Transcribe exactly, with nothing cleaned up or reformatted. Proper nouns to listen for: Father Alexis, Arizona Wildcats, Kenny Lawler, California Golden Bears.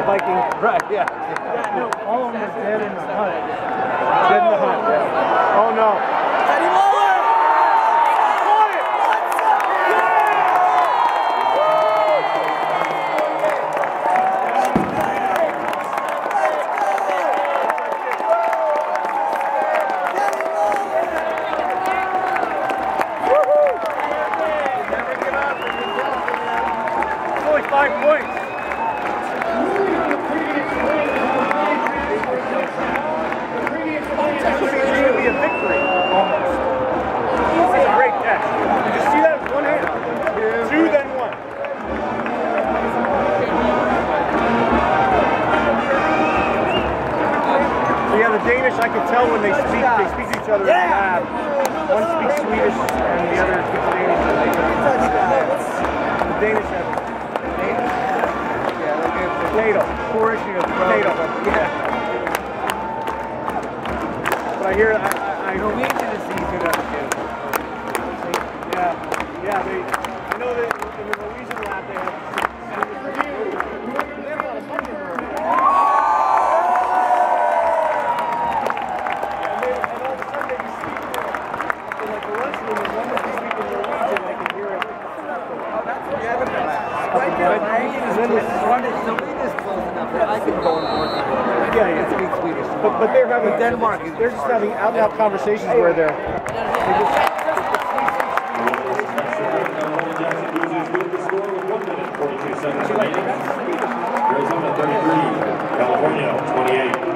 the Viking. Right, yeah. Yeah, no, all of them are dead in the hunt. Dead in the hunt. Oh, no. Kenny Lawler! Got it! Woo-hoo! Only five points. Danish, I can tell when they speak, they speak to each other in the lab. One speaks Swedish and the other speaks Danish. The Danish have Danish? Yeah, okay. Potato. Poor issue of potato. Yeah. But I hear, I, I, I don't need to see good at it. Yeah, yeah, they, I know that in the Norwegian lab they have. But, but they're having Denmark. They're just having out-and-out conversations where they're. They just, Arizona thirty-three, California twenty-eight.